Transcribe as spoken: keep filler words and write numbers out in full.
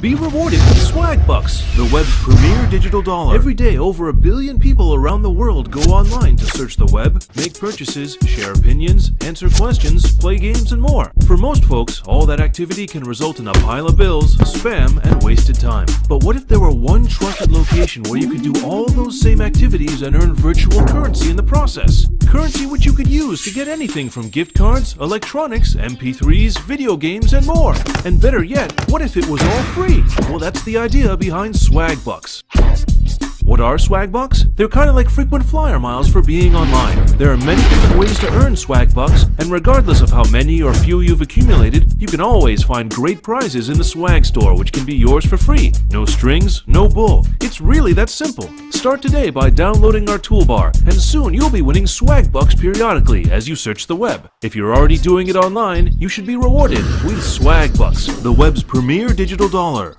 Be rewarded with SwagBucks, the web's premier digital dollar. Every day, over a billion people around the world go online to search the web, make purchases, share opinions, answer questions, play games, and more. For most folks, all that activity can result in a pile of bills, spam, and wasted time. But what if there were one trusted location where you could do all those same activities and earn virtual currency in the process? Currency which you could use to get anything from gift cards, electronics, M P threes, video games, and more. And better yet, what if it was all free? Well, that's the idea behind SwagBucks. What are SwagBucks? They're kind of like frequent flyer miles for being online. There are many different ways to earn SwagBucks, and regardless of how many or few you've accumulated, you can always find great prizes in the swag store, which can be yours for free. No strings, no bull. It's really that simple. Start today by downloading our toolbar, and soon you'll be winning SwagBucks periodically as you search the web. If you're already doing it online, you should be rewarded with SwagBucks, the web's premier digital dollar.